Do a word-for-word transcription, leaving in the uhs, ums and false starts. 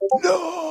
No!